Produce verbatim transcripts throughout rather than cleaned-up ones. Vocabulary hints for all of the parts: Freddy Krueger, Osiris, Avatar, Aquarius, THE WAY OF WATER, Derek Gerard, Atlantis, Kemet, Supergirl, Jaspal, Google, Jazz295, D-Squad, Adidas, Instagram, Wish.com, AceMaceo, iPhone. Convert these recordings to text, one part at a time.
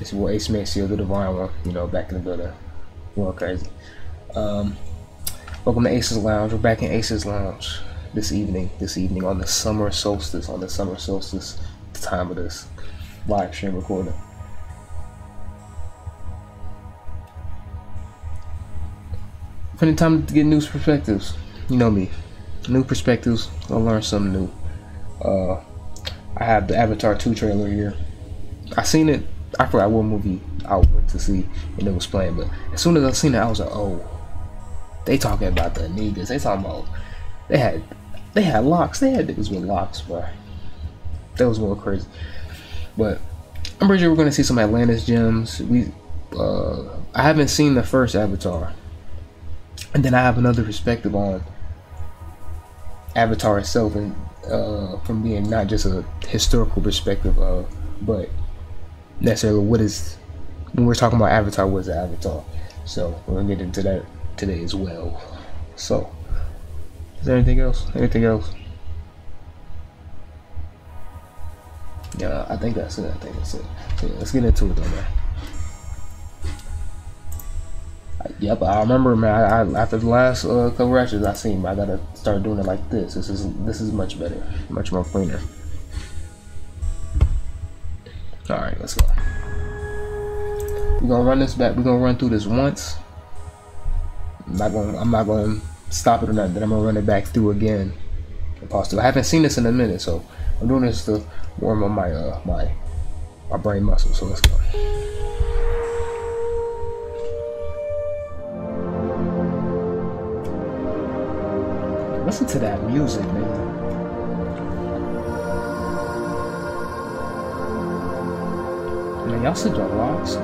It's your boy AceMaceo, the Divine One, you know, back in the building. Going crazy. Um, welcome to Ace's Lounge. We're back in Ace's Lounge this evening. This evening on the summer solstice. On the summer solstice, the time of this live stream recording. Plenty of time to get new perspectives. You know me. New perspectives. I'll learn something new. Uh, I have the Avatar two trailer here. I seen it. I forgot what movie I went to see and it was playing, but as soon as I seen it, I was like, "Oh, they talking about the niggas. They talking about they had they had locks. They had niggas with locks, bro. That was going crazy." But I'm pretty sure we're gonna see some Atlantis gems. We uh, I haven't seen the first Avatar, and then I have another perspective on Avatar itself, and uh, from being not just a historical perspective of, uh, but necessarily what is, when we're talking about Avatar, what is Avatar? So we're gonna get into that today as well. So is there anything else? Anything else? Yeah, I think that's it. I think that's it. So yeah, let's get into it though, man. I, yep, I remember, man. I, I, after the last uh, couple rashes I seen, I gotta start doing it like this. This is this is much better, much more cleaner. Alright, let's go. We're gonna run this back. We're gonna run through this once. I'm not gonna I'm not gonna stop it or nothing, then I'm gonna run it back through again. Impossible. I haven't seen this in a minute, so I'm doing this to warm up my uh my my brain muscle, so let's go. Listen to that music, man. Man, y'all said y'all locks.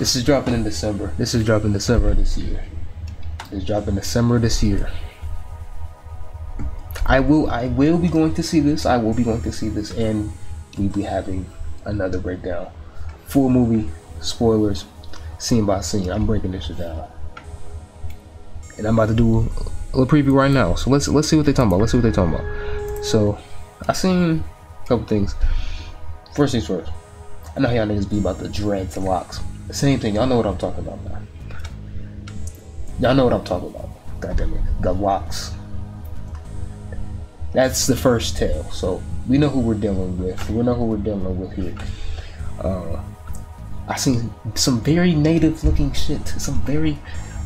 This is dropping in December. This is dropping December this year. It's dropping December this year. I will I will be going to see this. I will be going to see this, and we'll be having another breakdown. Full movie, spoilers, scene by scene. I'm breaking this shit down. And I'm about to do a little preview right now. So let's let's see what they're talking about. Let's see what they're talking about. So I seen a couple things. First things first. I know how y'all niggas be about the dreads and locks. Same thing, y'all know what I'm talking about now. Y'all know what I'm talking about. God damn it. The locks. That's the first tale. So we know who we're dealing with. We know who we're dealing with here. Uh, I seen some very native looking shit. Some very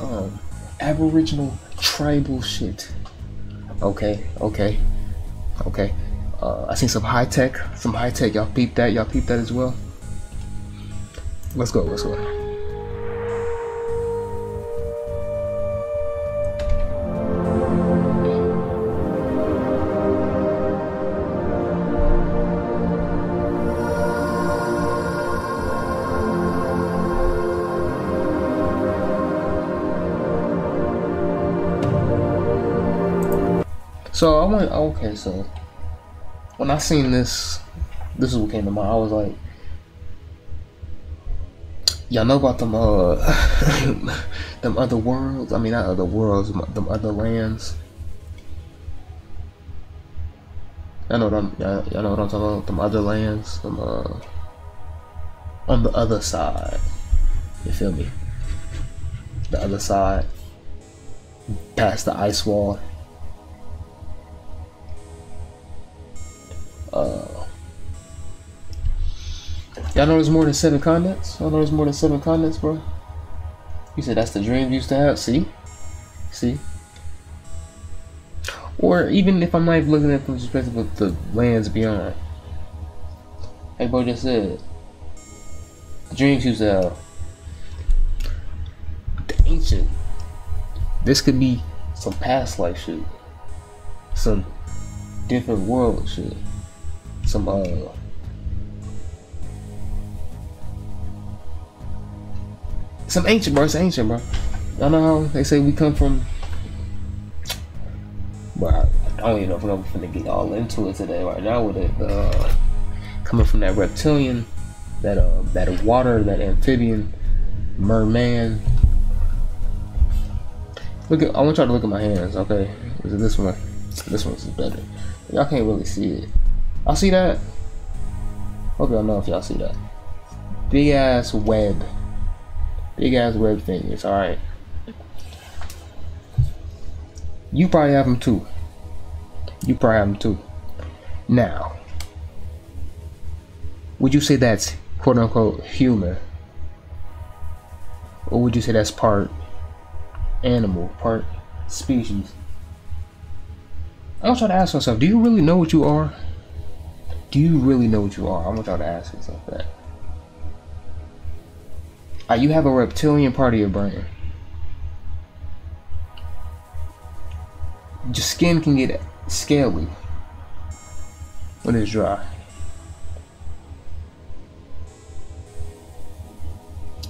um, aboriginal tribal shit. Okay, okay, okay. Uh, I seen some high tech. Some high tech. Y'all peep that. Y'all peep that as well. Let's go, let's go. So I went, okay, so when I seen this, this is what came to mind. I was like, y'all know about them, uh, them other worlds? I mean, not other worlds, them other lands. Y'all know what I'm, y'all know what I'm talking about, them other lands, them, uh, on the other side, you feel me? The other side, past the ice wall. Uh, y'all know there's more than seven continents? Y'all know there's more than seven continents, bro? You said that's the dream you used to have? See? See? Or even if I'm not looking at it from the perspective of the lands beyond. Like bro just said, the dreams you used to have. The ancient. This could be some past life shit. Some different world shit. Some, uh... Some ancient, bro. It's ancient, bro. Y'all know how they say we come from... Bro, I don't even know if I'm finna get all into it today right now with it. Uh, coming from that reptilian, that, uh, that water, that amphibian, merman. Look at, I want y'all to look at my hands, okay? Is it this one? This one's better. Y'all can't really see it. Y'all see that? Hope y'all know if y'all see that. Big ass web. Big ass web fingers, alright. You probably have them too. You probably have them too. Now, would you say that's quote unquote human? Or would you say that's part animal, part species? I want y'all to ask yourself, do you really know what you are? Do you really know what you are? I want y'all to ask yourself that. Uh, you have a reptilian part of your brain. Your skin can get scaly when it's dry.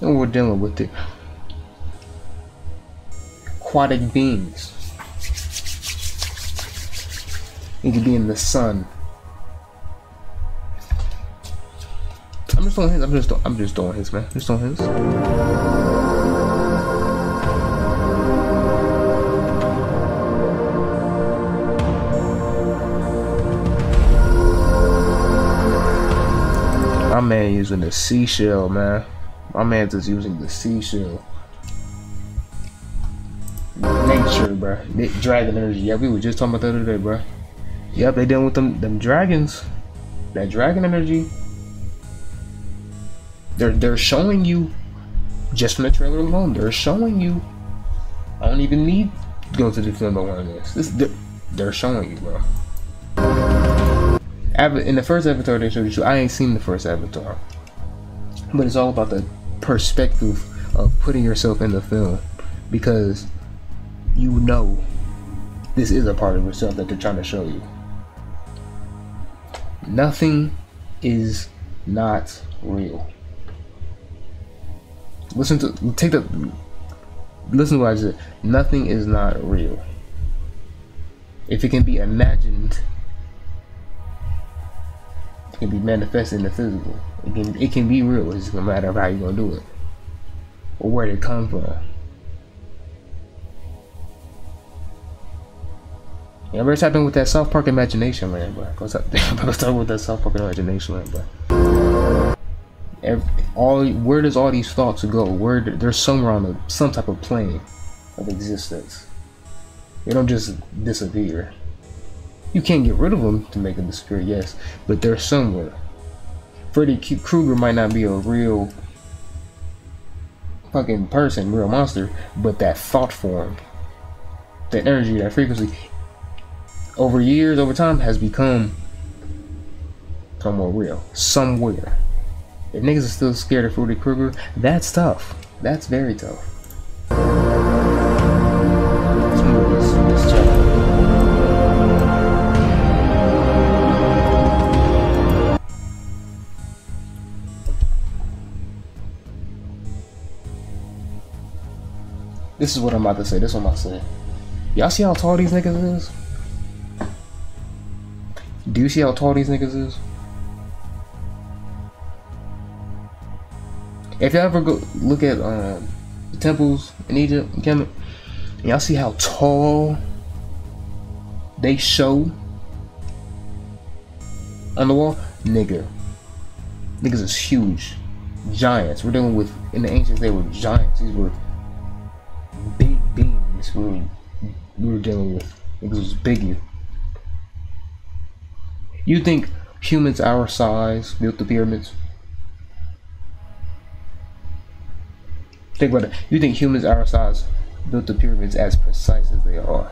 And we're dealing with it. Aquatic beings. It could be in the sun. I'm just throwing hints. I'm just, I'm just throwing hints, man. I'm just throwing hints. My man using the seashell, man. My man's just using the seashell. Nature, bro. Dragon energy. Yeah, we were just talking about that the other day, bro. Yep, they dealing with them, them dragons. That dragon energy. They're, they're showing you, just from the trailer alone, they're showing you, I don't even need to go to the film about one of this. This they're, they're showing you, bro. In the first Avatar they showed you, I ain't seen the first Avatar. But it's all about the perspective of putting yourself in the film. Because you know this is a part of yourself that they're trying to show you. Nothing is not real. Listen to take the listen to what I said. Nothing is not real. If it can be imagined, it can be manifested in the physical. It can it can be real. It's just a matter of how you're gonna do it or where it comes from. You know, what's happening with that South Park imagination land, bro? What's up? What's up with that South Park imagination land, bro? Every, all where does all these thoughts go? Where they're somewhere on a, some type of plane of existence. They don't just disappear. You can't get rid of them to make them disappear, yes, but they're somewhere. Freddy Krueger might not be a real fucking person, real monster, but that thought form, that energy, that frequency, over years, over time, has become somewhere real, somewhere. If niggas are still scared of Freddy Krueger, that's tough. That's very tough. Let's move this, this chapter. This is what I'm about to say. This is what I'm about to say. Y'all see how tall these niggas is? Do you see how tall these niggas is? If y'all ever go look at um, the temples in Egypt and Kemet, y'all see how tall they show on the wall? Nigger. Niggas is huge. Giants. We're dealing with, in the ancients they were giants. These were big beings we were, we were dealing with. Niggas was biggie. You think humans our size built the pyramids? Think about it. You think humans our size built the pyramids as precise as they are?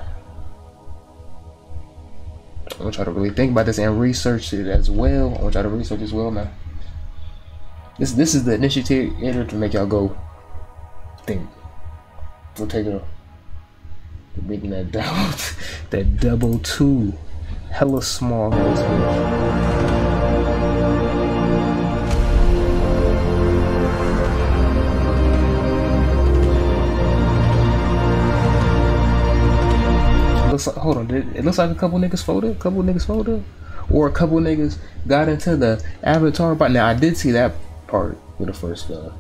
I want y'all to really think about this and research it as well. I want y'all to research as well now. This this is the initiator to make y'all go think. So take it off. They're making that double, that double two, hella small. Looks like, hold on, it looks like a couple niggas folded, a couple niggas folded, or a couple niggas got into the Avatar. But now I did see that part with the first gun.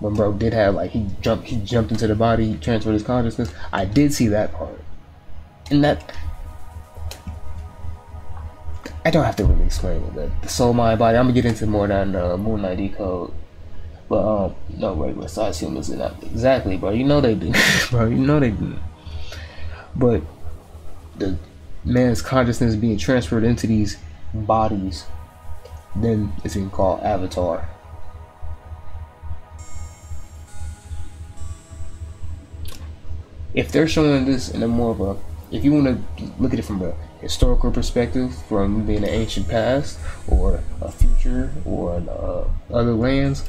When bro did have like he jumped, he jumped into the body, he transferred his consciousness. I did see that part, and that I don't have to really explain it. The, the soul, mind, body. I'm gonna get into more than the uh, Moon Knight decode. But um, no regular size humans, and exactly, bro. You know they do, bro. You know they do. But the man's consciousness being transferred into these bodies, then it's being called Avatar. If they're showing this in a more of a, if you want to look at it from a historical perspective, from being an ancient past or a future or an, uh, other lands,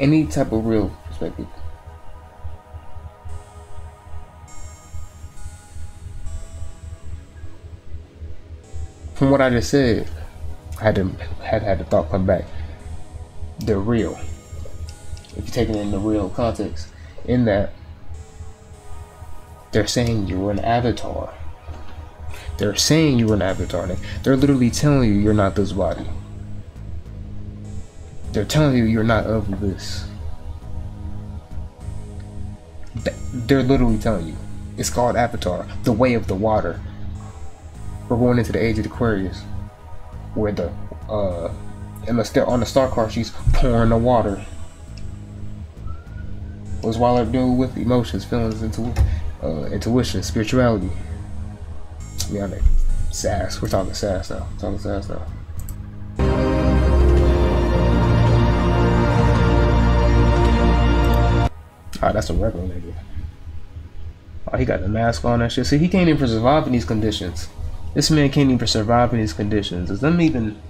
any type of real perspective. From what I just said, I had to, had had the thought come back. They're real. If you're taking it in the real context, in that they're saying you were an avatar. They're saying you were an avatar. They're literally telling you you're not this body. They're telling you you're not of this. They're literally telling you. It's called Avatar, the way of the water. We're going into the age of Aquarius, where the uh, unless they're on the star card, she's pouring the water. What's Wilder doing with emotions, feelings, intu uh, intuition, spirituality? We on that sass. We're talking sass now. We're talking sass now. Alright, that's a regular nigga. Oh, he got the mask on and shit. See, he can't even survive in these conditions. This man can't even survive in these conditions. Does them even?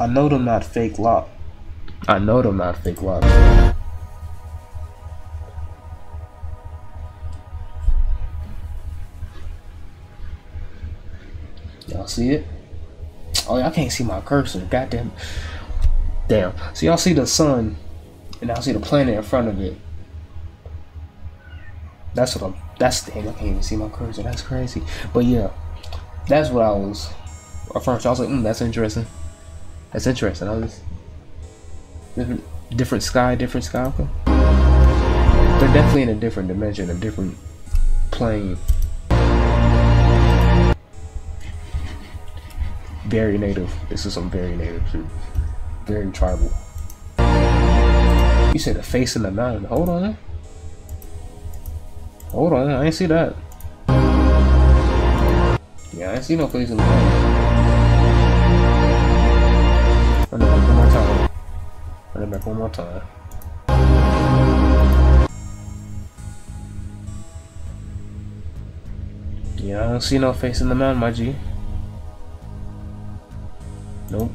I know them not fake lock. I know them not fake lock. Y'all see it? Oh, y'all can't see my cursor. Goddamn. Damn. So y'all see the sun, and y'all see the planet in front of it. That's what I'm. That's the thing, I can't even see my cursor, that's crazy. But yeah, that's what I was referring to. I was like, mm, that's interesting. That's interesting. I was different, different sky, different sky. Okay. They're definitely in a different dimension, a different plane. Very native. This is some very native shit. Very tribal. You said a face in the mountain. Hold on. Hold on, I ain't see that. Yeah, I ain't see no face in the mountain. Run it back one more time. Run it back one more time. Yeah, I don't see no face in the mountain, my G. Nope.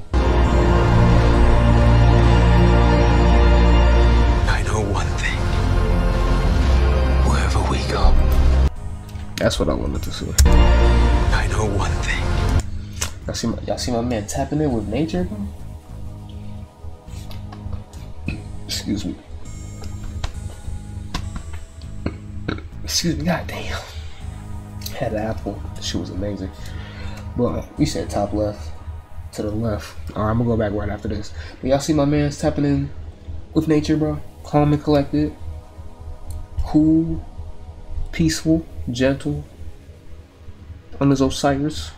That's what I wanted to see. I know one thing. Y'all see, y'all see my man tapping in with nature? Excuse me. Excuse me, goddamn. Had an apple. She was amazing. But we said top left to the left. Alright, I'm gonna go back right after this. But y'all see my man's tapping in with nature, bro. Calm and collected. Cool. Peaceful. Gentle on his Osiris.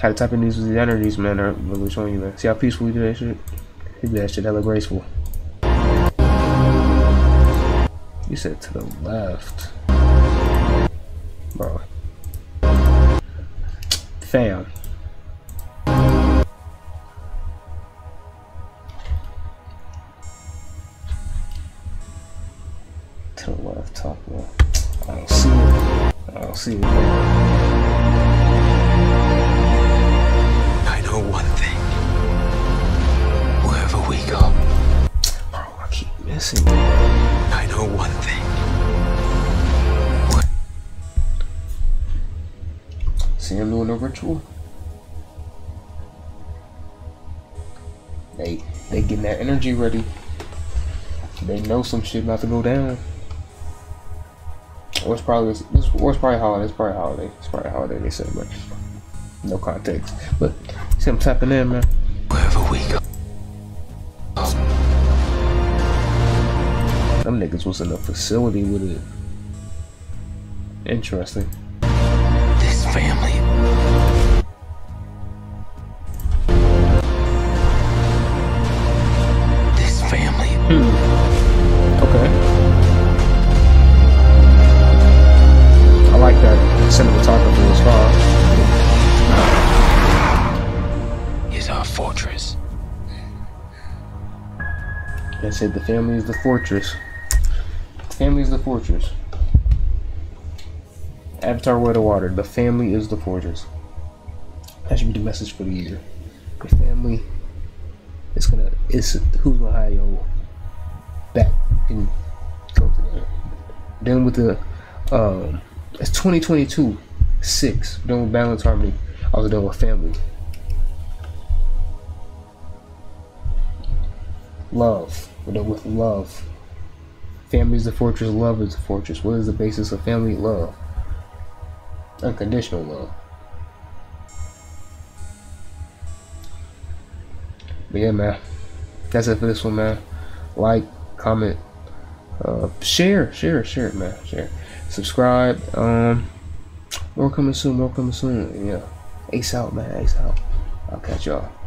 How to type in these with the energies, man. I'm really showing you, man. See how peaceful we do that shit? We do that shit hella graceful. You said to the left. Bro. Fam. To the left, top left. I don't see it. I don't see it. I know one thing. Wherever we go. Bro, I keep missing you. I know one thing. What? See him doing a ritual? They, they getting that energy ready. They know some shit about to go down. Or it's probably this or it's probably holiday, it's probably holiday, it's probably holiday they said, but no context. But see I'm tapping in, man. Wherever we go. Oh. Them niggas was in a facility with it. Interesting. This family. This family. Hmm. Okay. Cinematography as far is our fortress. I said the family is the fortress. The family is the fortress. Avatar Way to Water. The family is the fortress. That should be the message for the year. The family it's gonna it's who's gonna hide your back and go to there. Then with the um it's twenty twenty-two, six. We're done with balance, harmony. I was done with family, love. We're done with love. Family is the fortress. Love is the fortress. What is the basis of family? Love, unconditional love. But yeah, man, that's it for this one, man. Like, comment, uh, share, share, share it, man, share. Subscribe. Um, more coming soon. More coming soon. Yeah. Ace out, man. Ace out. I'll catch y'all.